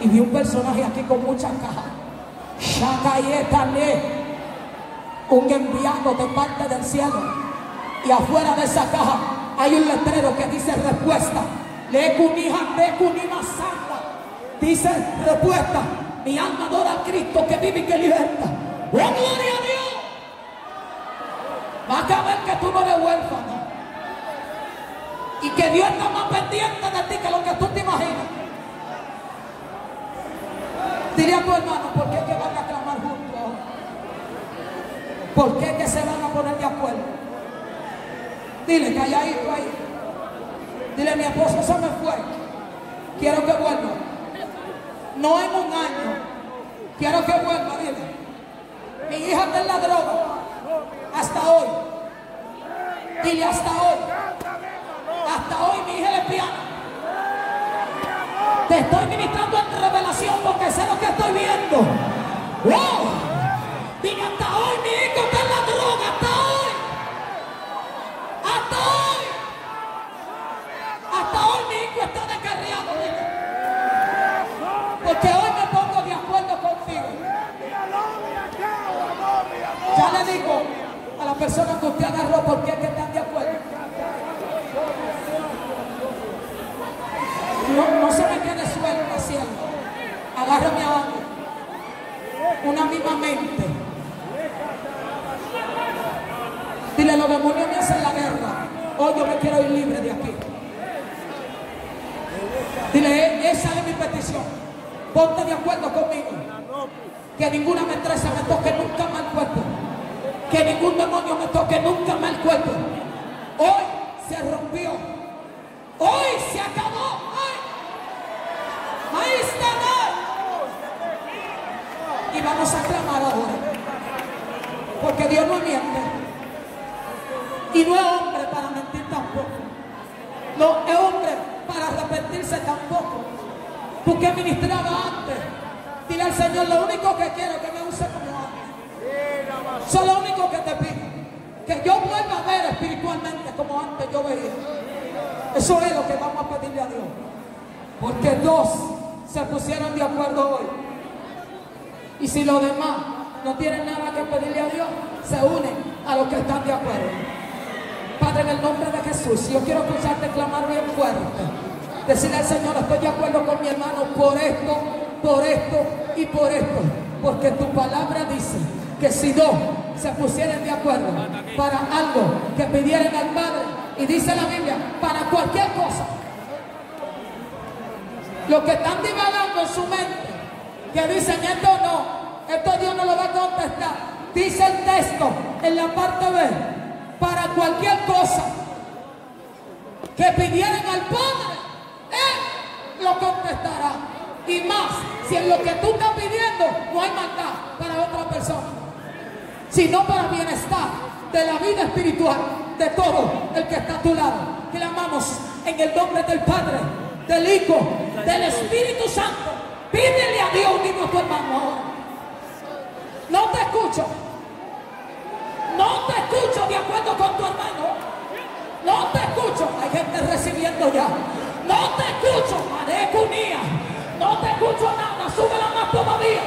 Y vi un personaje aquí con muchas cajas, un enviado de parte del cielo. Y afuera de esa caja hay un letrero que dice respuesta. Dice respuesta. Mi alma adora a Cristo que vive y que liberta. ¡Oh, gloria a Dios! Vas a ver que tú no eres huérfano. Y que Dios está más pendiente de ti que lo que tú te imaginas. Dile a tu hermano, ¿por qué es que van a clamar juntos? ¿Por qué es que se van a poner de acuerdo? Dile que haya ido ahí. Dile, mi esposo se me fue. Quiero que vuelva. No en un año. Quiero que vuelva, dile. Mi hija está en la droga. Hasta hoy. Dile, hasta hoy. Hasta hoy mi hija es lesbiana. Te estoy ministrando en revelación porque sé lo que estoy viendo. ¡Wow! Dile, hasta hoy mi hijo está en la droga. Hasta hoy. Hasta hoy. Hasta hoy mi hijo está descarriado. Porque hoy me pongo de acuerdo contigo. Ya le digo a la persona que usted agarró, ¿por qué que están de acuerdo? No se me quede suelta, cielo. Agárrame abajo. Una misma mente. Dile, los demonios me hacen la guerra. Hoy yo me quiero ir libre de aquí. Dile, esa es mi petición. Ponte de acuerdo conmigo. Que ninguna metresa me toque nunca más el cuerpo. Que ningún demonio me toque nunca más el cuerpo. Hoy se rompió. Hoy se acabó. Hoy. Ahí está. Y vamos a clamar ahora. Porque Dios no miente. Y no es hombre para mentir tampoco. No es hombre para arrepentirse tampoco. Tú que ministrabas antes, dile al Señor, lo único que quiero es que me use como antes. Eso es lo único que te pido. Que yo vuelva a ver espiritualmente como antes yo veía. Eso es lo que vamos a pedirle a Dios. Porque dos se pusieron de acuerdo hoy. Y si los demás no tienen nada que pedirle a Dios, se unen a los que están de acuerdo. Padre, en el nombre de Jesús, yo quiero escucharte clamar bien fuerte. Decirle al Señor, estoy de acuerdo con mi hermano por esto y por esto. Porque tu palabra dice que si dos se pusieran de acuerdo para algo que pidieran al Padre, Y dice la Biblia, para cualquier cosa. Los que están divagando en su mente, que dicen esto no, esto Dios no lo va a contestar. Dice el texto en la parte B, para cualquier cosa que pidieran al Padre, Él lo contestará. Y más, si en lo que tú estás pidiendo no hay maldad para otra persona, sino para bienestar de la vida espiritual de todo el que está a tu lado. Clamamos en el nombre del Padre, del Hijo, del Espíritu Santo. Pídele a Dios, unido a tu hermano. No te escucho. No te escucho de acuerdo con tu hermano. No te escucho. Hay gente recibiendo ya. No te escucho. Marecunía. No te escucho nada. Súbela más todavía.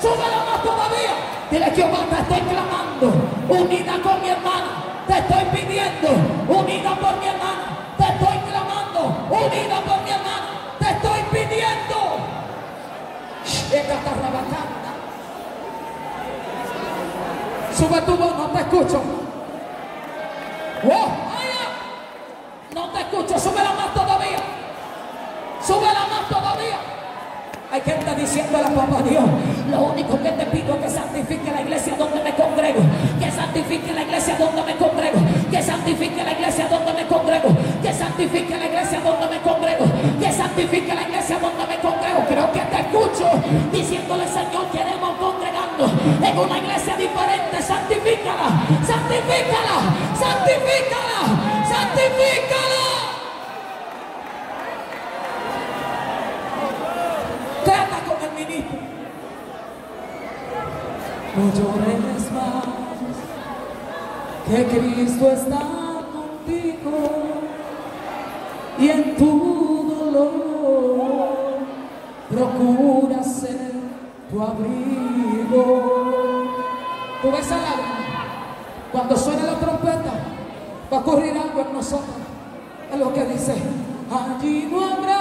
Súbela más todavía. Dile, Jehová, te estoy clamando. Unida con mi hermana. Te estoy pidiendo, unida por mi hermana. Te estoy clamando, unida por mi hermana. Te estoy pidiendo. Sube tu voz, no te escucho. No te escucho, súbela más todavía. Súbela más todavía. Hay gente diciendo a la papá Dios, lo único que te pido es que santifique la iglesia donde me congrego. Que santifique la iglesia donde me congrego. Que santifique la iglesia donde me congrego. Que santifique la iglesia donde me congrego. Que santifique la iglesia donde me congrego. Creo que te escucho diciéndole, Señor, queremos congregarnos en una iglesia diferente. Santifícala, santifícala, santifícala, santifícala. Trata con el ministro. No llores más, que Cristo está contigo y en tu dolor procura ser tu abrigo. Tú ves esa lágrima, cuando suene la trompeta, va a ocurrir algo en nosotros. Es lo que dice, allí no habrá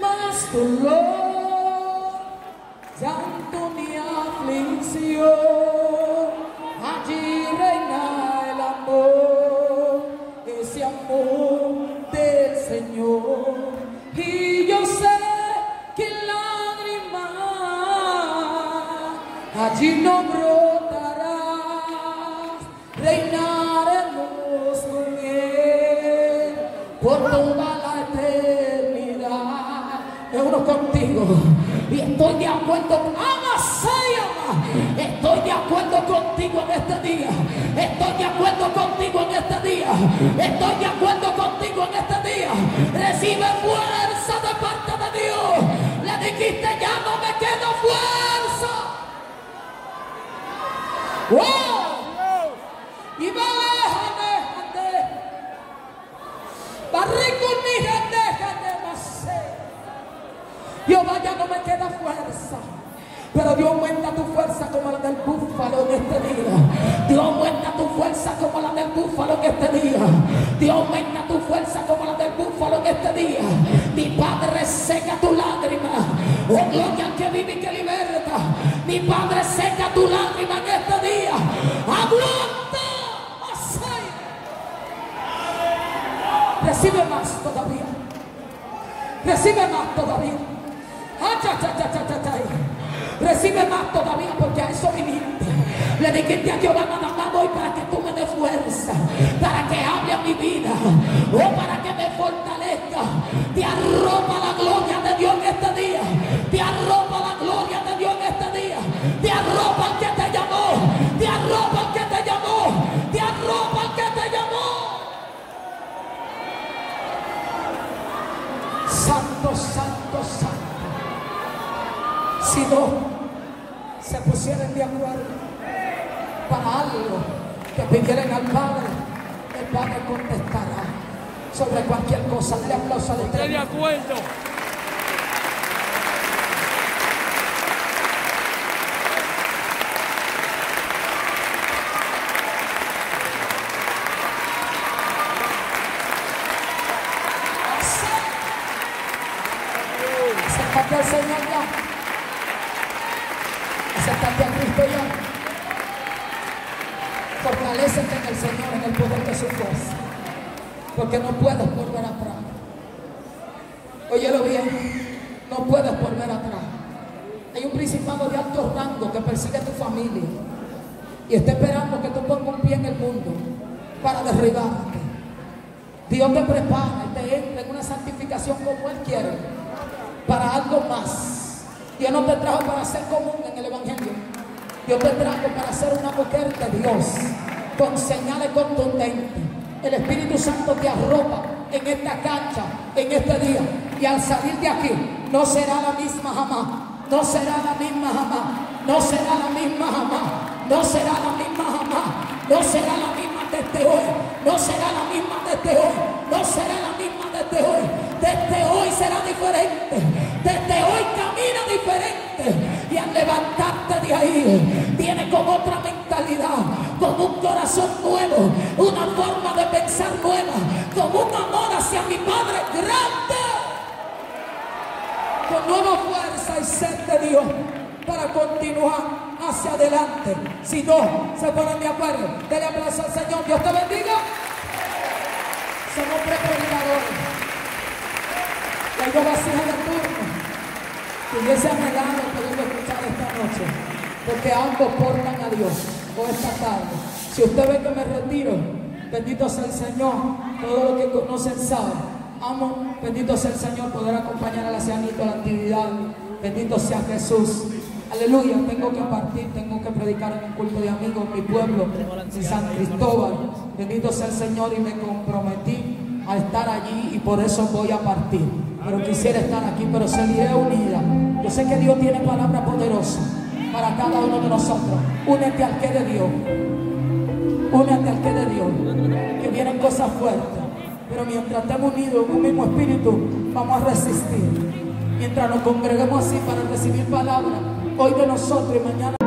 más dolor, llanto ni aflicción, allí reina el amor, ese amor del Señor. Y yo sé que lágrimas allí no brotarás, reinaremos con Él por toda la eternidad. Me uno contigo y estoy de acuerdo con estoy de acuerdo contigo en este día. Estoy de acuerdo contigo en este día. Estoy de acuerdo contigo en este día. Recibe fuerza de parte de Dios. Le dijiste, ya no me queda fuerza. ¡Wow! Y déjate. Barrico, mi gente, déjate más. Yo vaya, no me queda fuerza. Pero Dios aumenta tu fuerza como la del búfalo en este día. Dios aumenta tu fuerza como la del búfalo en este día. Dios aumenta tu fuerza como la del búfalo en este día. Mi Padre seca tu lágrima. Oh, gloria al que vive y que liberta. Mi Padre seca tu lágrima en este día. Aguanta. Recibe más todavía. Recibe más todavía. Recibe más todavía, porque a eso viniste. Le dijiste a Jehová, nada más voy para que tú me des fuerza, para que hable a mi vida, o para que me fortalezca. Te arropa la gloria de Dios en este día. Te arropa la gloria de Dios en este día. Te arropa el que te llamó. Te arropa el que te llamó. Te arropa el que te llamó. Santo, santo, santo. Si no se pusieran de acuerdo para algo que pidieran al Padre, el Padre contestará sobre cualquier cosa. Le aplauso a usted. Estoy de acuerdo. Acércate al Señor ya. Acércate a Cristo ya. Fortalécete en el Señor, en el poder de su fuerza. porque no puedes volver atrás. Óyelo bien, no puedes volver atrás. Hay un principado de alto rango que persigue a tu familia y está esperando que tú pongas un pie en el mundo para derribarte. Dios te prepara y te entra en una santificación como Él quiere, para algo más. Dios no te trajo para ser común en el Evangelio. Dios te trajo para ser una mujer de Dios, con señales contundentes. El Espíritu Santo te arropa en esta cancha, en este día. Y al salir de aquí, no será la misma jamás. No será la misma jamás. No será la misma jamás. No será la misma jamás. No será la misma desde hoy. No será la misma desde hoy. No será la misma desde hoy. Desde hoy será diferente. Desde hoy camina diferente. Y al levantarte de ahí, viene con otra mentalidad, con un corazón nuevo, una forma de pensar nueva, con un amor hacia mi Padre grande, con nueva fuerza y sed de Dios para continuar hacia adelante. Si no se ponen de acuerdo, denle aplauso al Señor. Dios te bendiga. Somos preparadores. Y hay dos vasijas de turno que hubiese anhelado poderlo escuchar esta noche, porque ambos portan a Dios por esta tarde. Si usted ve que me retiro, bendito sea el Señor. Todo lo que conocen sabe. Amo, bendito sea el Señor, poder acompañar al ancianito a la actividad. Bendito sea Jesús. Aleluya, tengo que partir, tengo que predicar en un culto de amigos, mi pueblo, en San Cristóbal. Bendito sea el Señor, y me comprometí a estar allí, y por eso voy a partir. Pero quisiera estar aquí, pero seguiré unida. Yo sé que Dios tiene palabra poderosa para cada uno de nosotros. Únete al que de Dios. Únete al que de Dios. Que vienen cosas fuertes. Pero mientras estemos unidos en un mismo espíritu, vamos a resistir. Mientras nos congreguemos así para recibir palabra, hoy de nosotros y mañana.